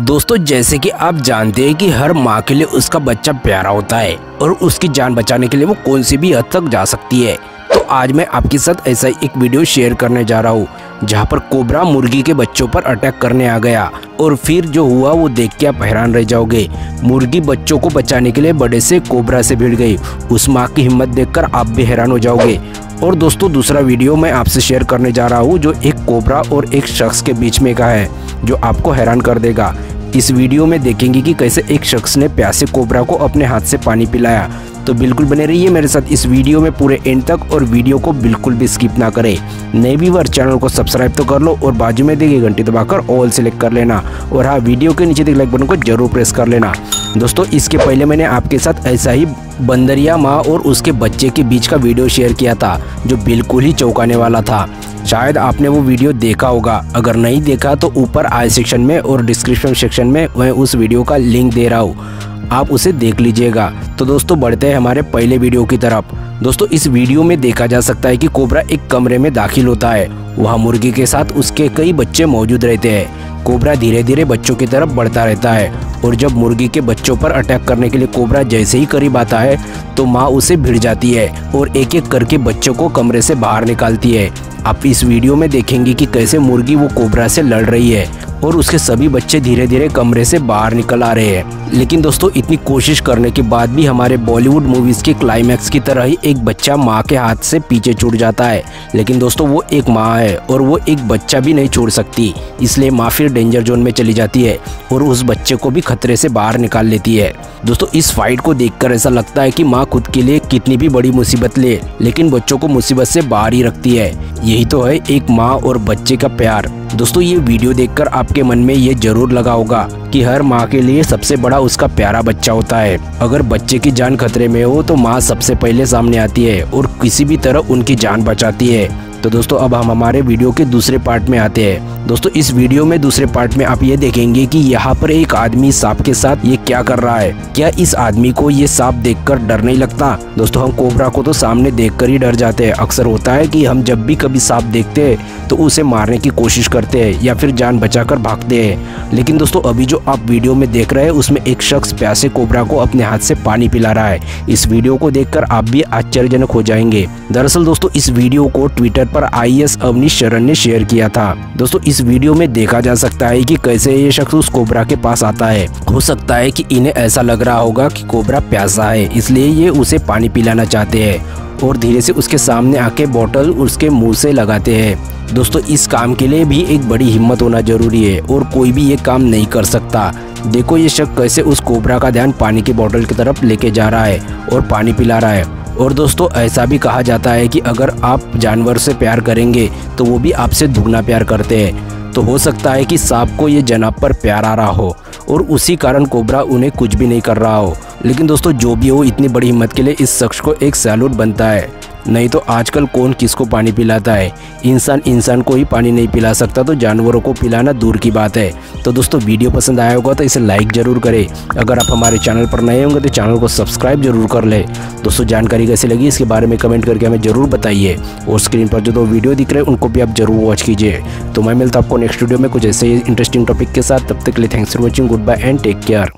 दोस्तों जैसे कि आप जानते हैं कि हर माँ के लिए उसका बच्चा प्यारा होता है और उसकी जान बचाने के लिए वो कौन सी भी हद तक जा सकती है। तो आज मैं आपके साथ ऐसा ही एक वीडियो शेयर करने जा रहा हूँ जहाँ पर कोबरा मुर्गी के बच्चों पर अटैक करने आ गया और फिर जो हुआ वो देख के आप हैरान रह जाओगे। मुर्गी बच्चों को बचाने के लिए बड़े से कोबरा से भिड़ गई। उस माँ की हिम्मत देखकर आप भी हैरान हो जाओगे। और दोस्तों दूसरा वीडियो मैं आपसे शेयर करने जा रहा हूँ जो एक कोबरा और एक शख्स के बीच में का है जो आपको हैरान कर देगा। इस वीडियो में देखेंगे कि कैसे एक शख्स ने प्यासे कोबरा को अपने हाथ से पानी पिलाया। तो बिल्कुल बने रहिए मेरे साथ इस वीडियो में पूरे एंड तक और वीडियो को बिल्कुल भी स्किप ना करें। नए व्यूअर चैनल को सब्सक्राइब तो कर लो और बाजू में देखिए घंटी दबाकर ऑल सेलेक्ट कर लेना और हाँ वीडियो के नीचे लाइक बटन को जरूर प्रेस कर लेना। दोस्तों इसके पहले मैंने आपके साथ ऐसा ही बंदरिया माँ और उसके बच्चे के बीच का वीडियो शेयर किया था जो बिल्कुल ही चौंकाने वाला था। शायद आपने वो वीडियो देखा होगा, अगर नहीं देखा तो ऊपर आई सेक्शन में और डिस्क्रिप्शन सेक्शन में मैं उस वीडियो का लिंक दे रहा हूँ, आप उसे देख लीजिएगा। तो दोस्तों बढ़ते हैं हमारे पहले वीडियो की तरफ। दोस्तों इस वीडियो में देखा जा सकता है कि कोबरा एक कमरे में दाखिल होता है। वहाँ मुर्गी के साथ उसके कई बच्चे मौजूद रहते हैं। कोबरा धीरे धीरे बच्चों की तरफ बढ़ता रहता है और जब मुर्गी के बच्चों पर अटैक करने के लिए कोबरा जैसे ही करीब आता है तो माँ उसे भिड़ जाती है और एक एक करके बच्चों को कमरे से बाहर निकालती है। आप इस वीडियो में देखेंगे कि कैसे मुर्गी वो कोबरा से लड़ रही है और उसके सभी बच्चे धीरे धीरे कमरे से बाहर निकल आ रहे हैं। लेकिन दोस्तों इतनी कोशिश करने के बाद भी हमारे बॉलीवुड मूवीज़ के क्लाइमैक्स की तरह ही एक बच्चा माँ के हाथ से पीछे छूट जाता है। लेकिन दोस्तों वो एक माँ है और वो एक बच्चा भी नहीं छोड़ सकती, इसलिए माँ फिर डेंजर जोन में चली जाती है और उस बच्चे को भी खतरे से बाहर निकाल लेती है। दोस्तों इस फाइट को देखकर ऐसा लगता है कि माँ खुद के लिए कितनी भी बड़ी मुसीबत ले लेकिन बच्चों को मुसीबत से बाहर ही रखती है। यही तो है एक माँ और बच्चे का प्यार। दोस्तों ये वीडियो देखकर आपके मन में ये जरूर लगा होगा कि हर माँ के लिए सबसे बड़ा उसका प्यारा बच्चा होता है। अगर बच्चे की जान खतरे में हो तो माँ सबसे पहले सामने आती है और किसी भी तरह उनकी जान बचाती है। तो दोस्तों अब हम हमारे वीडियो के दूसरे पार्ट में आते हैं। दोस्तों इस वीडियो में दूसरे पार्ट में आप ये देखेंगे कि यहाँ पर एक आदमी सांप के साथ ये क्या कर रहा है। क्या इस आदमी को ये सांप देखकर डर नहीं लगता? दोस्तों हम कोबरा को तो सामने देखकर ही डर जाते हैं। अक्सर होता है कि हम जब भी कभी सांप देखते हैं तो उसे मारने की कोशिश करते हैं या फिर जान बचाकर भागते हैं। लेकिन दोस्तों अभी जो आप वीडियो में देख रहे हैं उसमें एक शख्स प्यासे कोबरा को अपने हाथ से पानी पिला रहा है। इस वीडियो को देखकर आप भी आश्चर्यजनक हो जाएंगे। दरअसल दोस्तों इस वीडियो को ट्विटर पर आईएएस अवनीश शरण ने शेयर किया था। दोस्तों इस वीडियो में देखा जा सकता है कि कैसे ये शख्स उस कोबरा के पास आता है। हो सकता है कि इन्हें ऐसा लग रहा होगा कि कोबरा प्यासा है इसलिए ये उसे पानी पिलाना चाहते हैं और धीरे से उसके सामने आके बोतल उसके मुंह से लगाते हैं। दोस्तों इस काम के लिए भी एक बड़ी हिम्मत होना जरूरी है और कोई भी ये काम नहीं कर सकता। देखो ये शख्स कैसे उस कोबरा का ध्यान पानी की बोतल की तरफ लेके जा रहा है और पानी पिला रहा है। और दोस्तों ऐसा भी कहा जाता है कि अगर आप जानवर से प्यार करेंगे तो वो भी आपसे दुगना प्यार करते हैं। तो हो सकता है कि सांप को ये जनाब पर प्यार आ रहा हो और उसी कारण कोबरा उन्हें कुछ भी नहीं कर रहा हो। लेकिन दोस्तों जो भी हो इतनी बड़ी हिम्मत के लिए इस शख्स को एक सैल्यूट बनता है। नहीं तो आजकल कौन किसको पानी पिलाता है? इंसान इंसान को ही पानी नहीं पिला सकता तो जानवरों को पिलाना दूर की बात है। तो दोस्तों वीडियो पसंद आया होगा तो इसे लाइक ज़रूर करें। अगर आप हमारे चैनल पर नए होंगे तो चैनल को सब्सक्राइब जरूर कर लें। दोस्तों जानकारी कैसे लगी इसके बारे में कमेंट करके हमें ज़रूर बताइए और स्क्रीन पर जो दो वीडियो दिख रहे हैं उनको भी आप जरूर वॉच कीजिए। तो मैं मिलता हूँ आपको नेक्स्ट वीडियो में कुछ ऐसे इंटरेस्टिंग टॉपिक के साथ। तब तक के लिए thanks for watching, goodbye and take care.